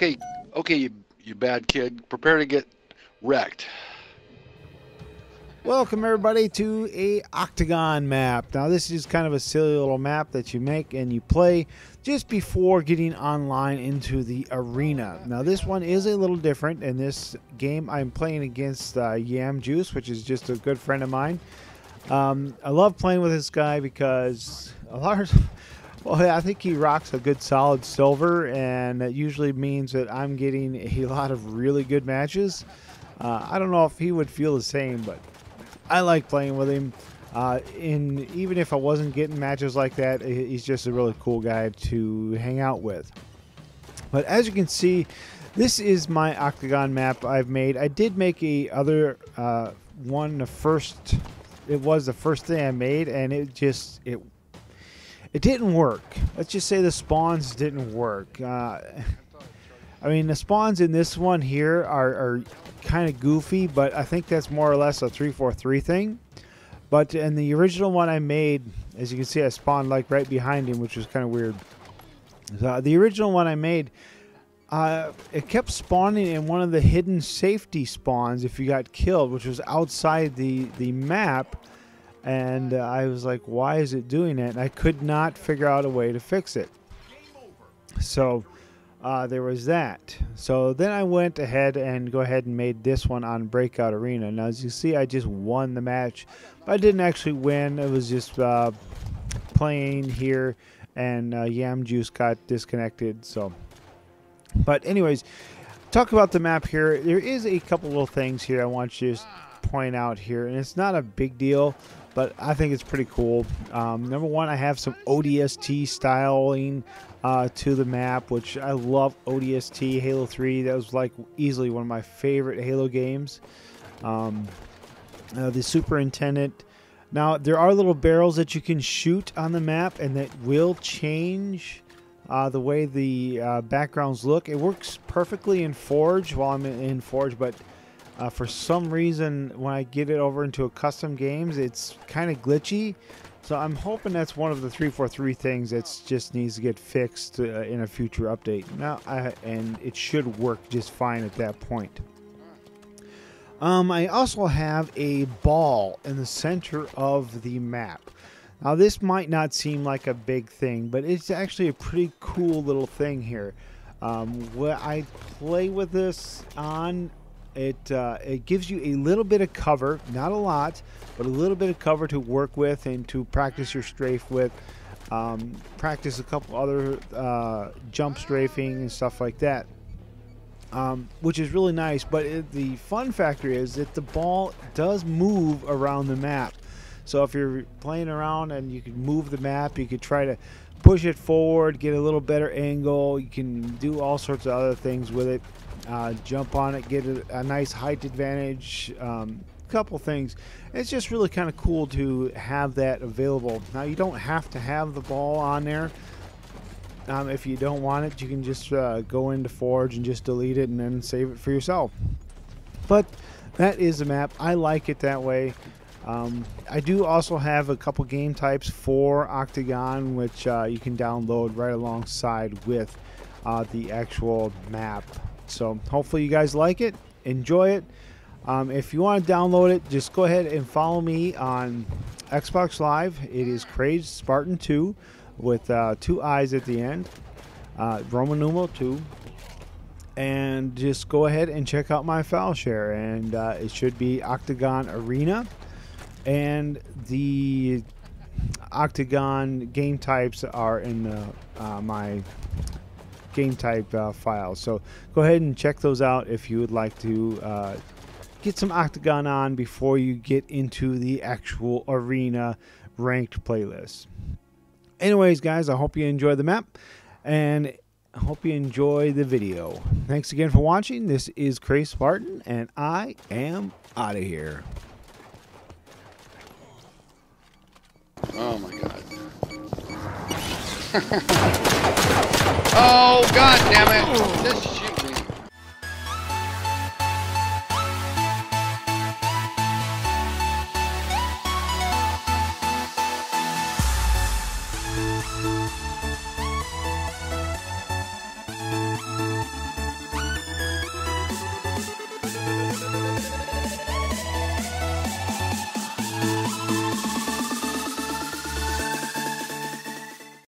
Okay, you bad kid. Prepare to get wrecked. Welcome everybody to a Octagon map. Now this is kind of a silly little map that you make and you play just before getting online into the arena. Now this one is a little different. In this game I'm playing against Yam Juice, which is just a good friend of mine. I love playing with this guy because I think he rocks a good solid silver, and that usually means that I'm getting a lot of really good matches. I don't know if he would feel the same, but I like playing with him. Even if I wasn't getting matches like that, he's just a really cool guy to hang out with. But as you can see, this is my Octagon map I've made. I did make it was the first thing I made, and it didn't work. Let's just say the spawns didn't work. I mean, the spawns in this one here are kind of goofy, but I think that's more or less a 343 thing. But in the original one I made, as you can see, I spawned like right behind him, which was kind of weird. The original one I made, it kept spawning in one of the hidden safety spawns if you got killed, which was outside the map. And I was like, why is it doing that? And I could not figure out a way to fix it. So there was that. So then I went ahead and made this one on Breakout Arena. Now as you see, I just won the match, but I didn't actually win. It was just playing here, and Yam Juice got disconnected. So, but anyways, talk about the map here. There is a couple little things here I want you to point out here, and it's not a big deal, but I think it's pretty cool. Number one, I have some ODST styling to the map, which I love. ODST, Halo 3, that was like easily one of my favorite Halo games. The Superintendent. Now there are little barrels that you can shoot on the map, and that will change the way the backgrounds look. It works perfectly in Forge while I'm in Forge, but for some reason when I get it over into a custom games, it's kind of glitchy. So I'm hoping that's one of the 343 things that just needs to get fixed in a future update. Now, and it should work just fine at that point. I also have a ball in the center of the map. Now this might not seem like a big thing, but it's actually a pretty cool little thing here. When I play with this on, it gives you a little bit of cover, not a lot, but a little bit of cover to work with and to practice your strafe with. Practice a couple other jump strafing and stuff like that, which is really nice. But the fun factor is that the ball does move around the map. So if you're playing around and you can move the map, you could try to push it forward, get a little better angle. You can do all sorts of other things with it. Jump on it, get a nice height advantage, couple things. It's just really kind of cool to have that available. Now you don't have to have the ball on there. If you don't want it, you can just go into Forge and just delete it and then save it for yourself. But that is the map. I like it that way. I do also have a couple game types for Octagon, which you can download right alongside with the actual map. So hopefully you guys like it, enjoy it. If you want to download it, just go ahead and follow me on Xbox Live. It is Crazed Spartan 2 with two I's at the end, Roman numeral 2. And just go ahead and check out my file share, and it should be Octagon Arena. And the Octagon game types are in my game type file. So go ahead and check those out if you would like to get some Octagon on before you get into the actual arena ranked playlist. Anyways guys, I hope you enjoy the map, and I hope you enjoy the video. Thanks again for watching. This is Crazed Spartan, and I am out of here. Oh my god. Oh god damn it. This